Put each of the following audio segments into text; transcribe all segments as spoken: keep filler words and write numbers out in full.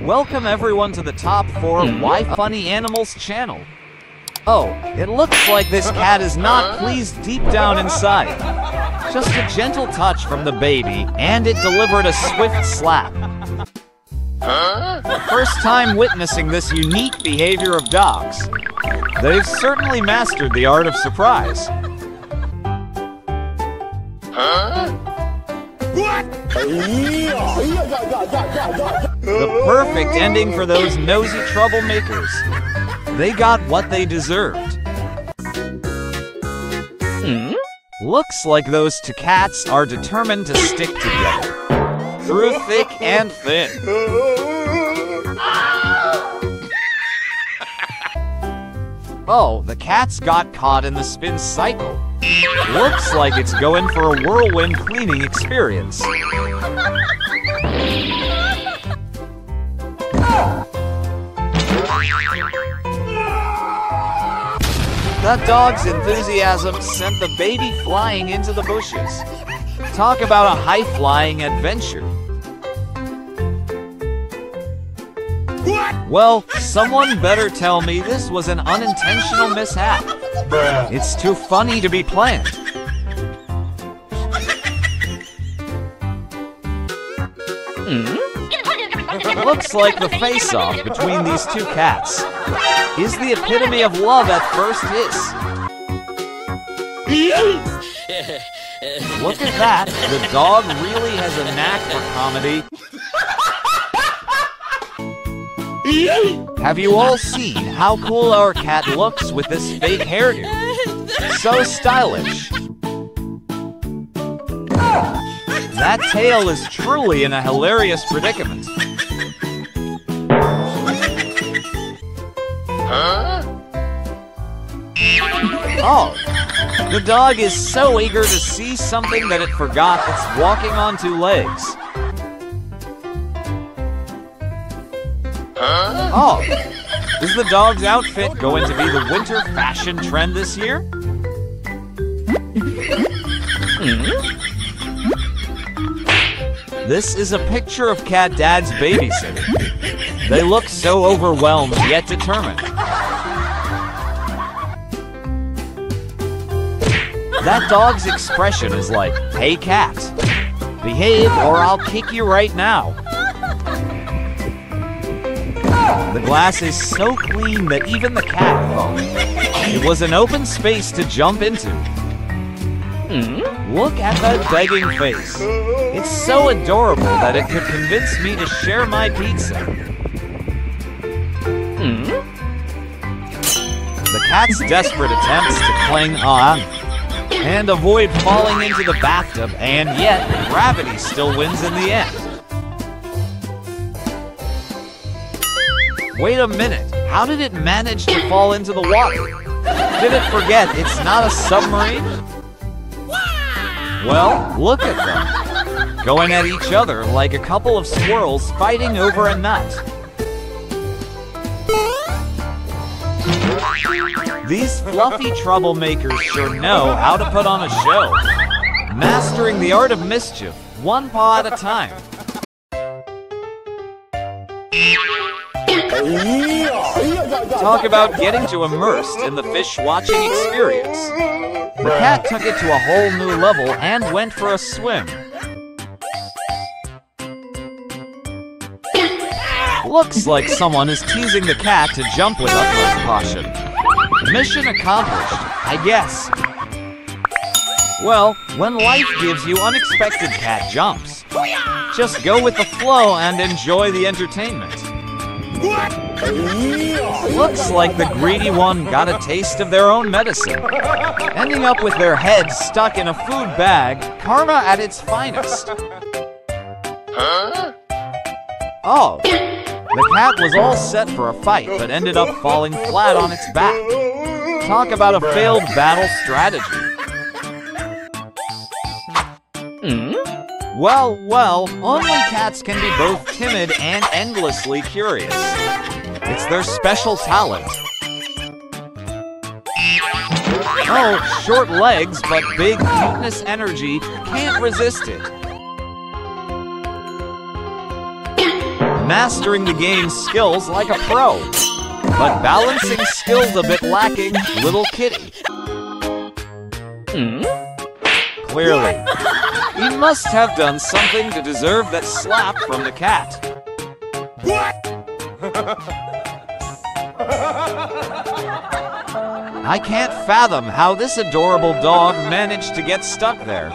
Welcome everyone to the top four Y Funny Animals channel. Oh, it looks like this cat is not pleased deep down inside. Just a gentle touch from the baby, and it delivered a swift slap. First time witnessing this unique behavior of dogs. They've certainly mastered the art of surprise. The perfect ending for those nosy troublemakers. They got what they deserved. Mm? Looks like those two cats are determined to stick together, through thick and thin. Oh, the cats got caught in the spin cycle. Looks like it's going for a whirlwind cleaning experience. That dog's enthusiasm sent the baby flying into the bushes. Talk about a high-flying adventure. Well, someone better tell me this was an unintentional mishap. It's too funny to be planned. Mm? Looks like the face-off between these two cats is the epitome of love at first hiss. Look at that, the dog really has a knack for comedy. Have you all seen how cool our cat looks with this fake hairdo? So stylish. That tail is truly in a hilarious predicament. Oh, the dog is so eager to see something that it forgot it's walking on two legs. Oh, is the dog's outfit going to be the winter fashion trend this year? This is a picture of Cat Dad's babysitting. They look so overwhelmed yet determined. That dog's expression is like, "Hey cat, behave or I'll kick you right now." The glass is so clean that even the cat thought it was an open space to jump into. Mm? Look at that begging face. It's so adorable that it could convince me to share my pizza. Mm? The cat's desperate attempts to cling on and avoid falling into the bathtub, and yet gravity still wins in the end. Wait a minute, how did it manage to fall into the water? Did it forget it's not a submarine? Well, look at them, going at each other like a couple of squirrels fighting over a nut. These fluffy troublemakers sure know how to put on a show, mastering the art of mischief, one paw at a time. Talk about getting too immersed in the fish-watching experience. The cat took it to a whole new level and went for a swim. Looks like someone is teasing the cat to jump with utmost caution. Mission accomplished, I guess. Well, when life gives you unexpected cat jumps, just go with the flow and enjoy the entertainment. Looks like the greedy one got a taste of their own medicine, ending up with their head stuck in a food bag, karma at its finest. Huh? Oh, the cat was all set for a fight but ended up falling flat on its back. Talk about a failed battle strategy. Mm? Well, well, only cats can be both timid and endlessly curious. It's their special talent. Oh, short legs but big cuteness energy, can't resist it. mastering the game's skills like a pro, but balancing skills a bit lacking, Little Kitty. Hmm? Clearly, he must have done something to deserve that slap from the cat. What? I can't fathom how this adorable dog managed to get stuck there.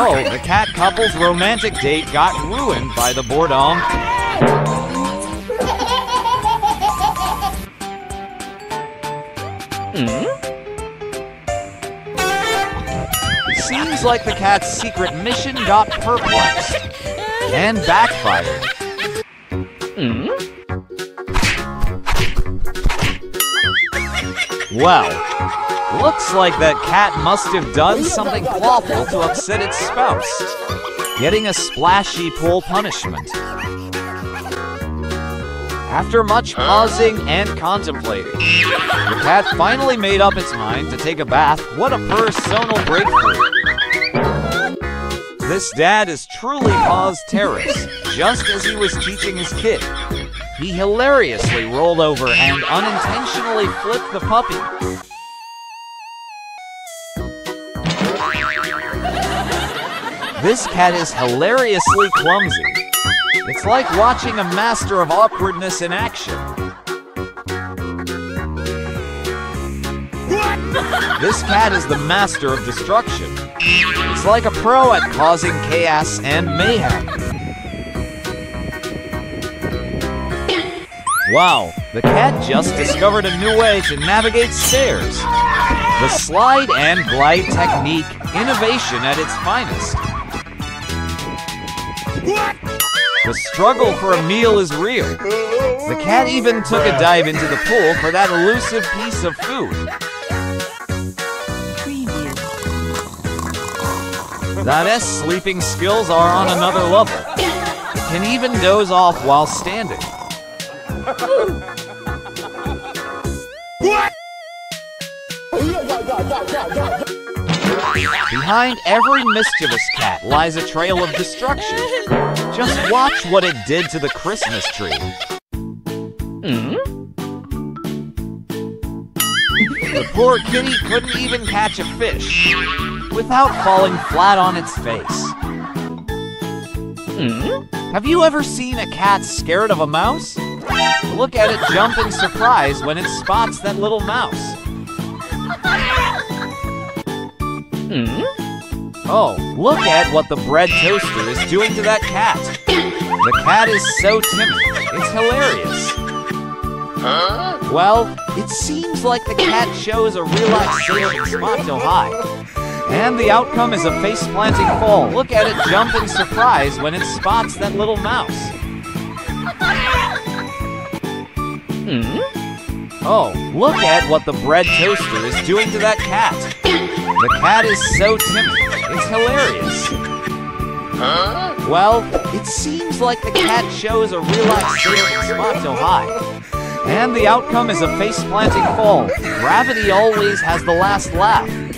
Oh, the cat couple's romantic date got ruined by the boredom. Hmm? Seems like the cat's secret mission got perplexed and backfired. Hmm? Well, looks like that cat must have done something awful to upset its spouse, getting a splashy pool punishment. After much pausing and contemplating, the cat finally made up its mind to take a bath. What a personal breakthrough. This dad is truly Paws Terrace, just as he was teaching his kid. He hilariously rolled over and unintentionally flipped the puppy. This cat is hilariously clumsy. It's like watching a master of awkwardness in action. This cat is the master of destruction. It's like a pro at causing chaos and mayhem. Wow, the cat just discovered a new way to navigate stairs. The slide and glide technique, innovation at its finest. The struggle for a meal is real. The cat even took a dive into the pool for that elusive piece of food. That S sleeping skills are on another level. It can even doze off while standing. What? Behind every mischievous cat lies a trail of destruction. Just watch what it did to the Christmas tree. Mm? The poor kitty couldn't even catch a fish without falling flat on its face. Mm? Have you ever seen a cat scared of a mouse? Look at it jump in surprise when it spots that little mouse. Hmm? Oh, look at what the bread toaster is doing to that cat. The cat is so timid, it's hilarious. Huh? Well, it seems like the cat shows a relaxation spot so high. And the outcome is a face-planting fall. Look at it jump in surprise when it spots that little mouse. Hmm? Oh, look at what the bread toaster is doing to that cat. The cat is so timid, it's hilarious. Huh? Well, it seems like the cat shows a relaxation spot so high. And the outcome is a face-planting fall. Gravity always has the last laugh.